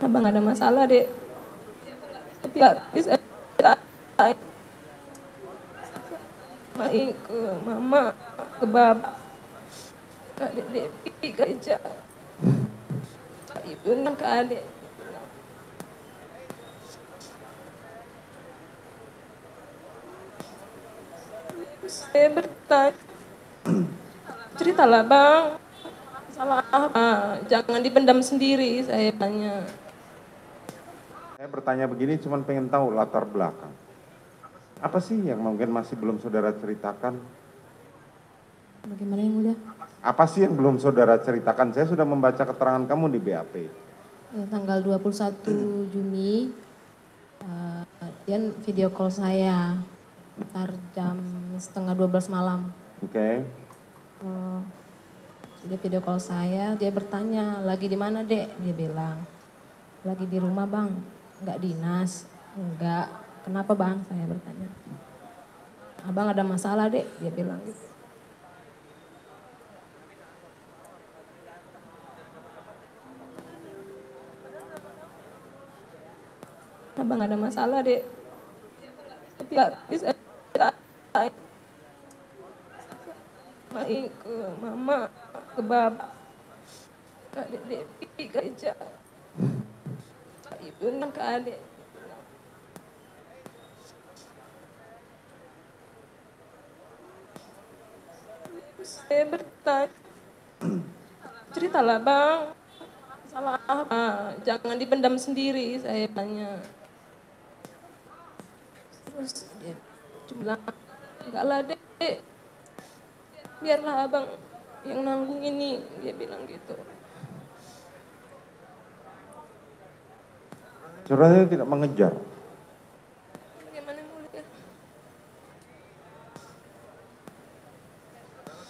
Abang ada masalah, Dek. Tidak bisa baik ke mama, ke bapak, ke Depi, ke Eja, ke ibu, ke adik. Saya bertanya, ceritalah Bang, salah apa? Jangan dipendam sendiri, saya tanya. Saya bertanya begini cuman pengen tahu latar belakang. Apa sih yang mungkin masih belum saudara ceritakan? Bagaimana yang mulia? Apa sih yang belum saudara ceritakan? Saya sudah membaca keterangan kamu di BAP. Tanggal 21 Juni, dia video call saya, sekitar jam 11:30 malam. Oke. Dia video call saya, dia bertanya, lagi di mana Dek? Dia bilang, lagi di rumah Bang, nggak dinas, nggak. Kenapa Bang? Saya bertanya. Abang ada masalah Dek? Dia bilang gitu. Abang ada masalah Dek? Tidak bisa baik ke mama, ke bapak, ke Depi, ke Eja, ke ibu, ke adik. Saya bertanya, ceritalah Bang, salah apa? Jangan dipendam sendiri, saya tanya. Terus dia bilang, enggak lah Dek, biarlah Abang yang nanggung ini, dia bilang gitu. Curahnya tidak mengejar.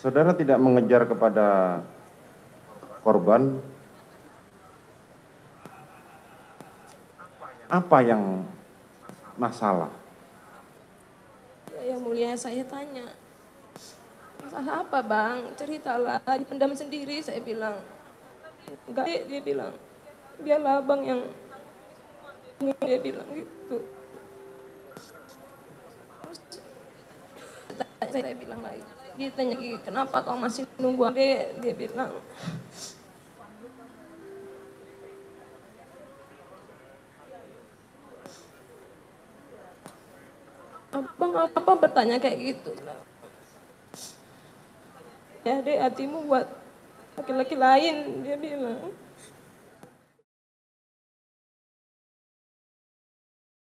Saudara tidak mengejar kepada korban. Apa yang masalah? Ya mulia, saya tanya. Masalah apa Bang? Ceritalah, dipendam sendiri, saya bilang. Enggak, dia bilang. Biarlah Abang yang... Dia bilang gitu. Terus, saya bilang lagi. Dia tanya, kenapa kau masih nunggu Dek? Dia bilang. Abang apa bertanya kayak gitu? Ya Dek, hatimu buat laki-laki lain, dia bilang.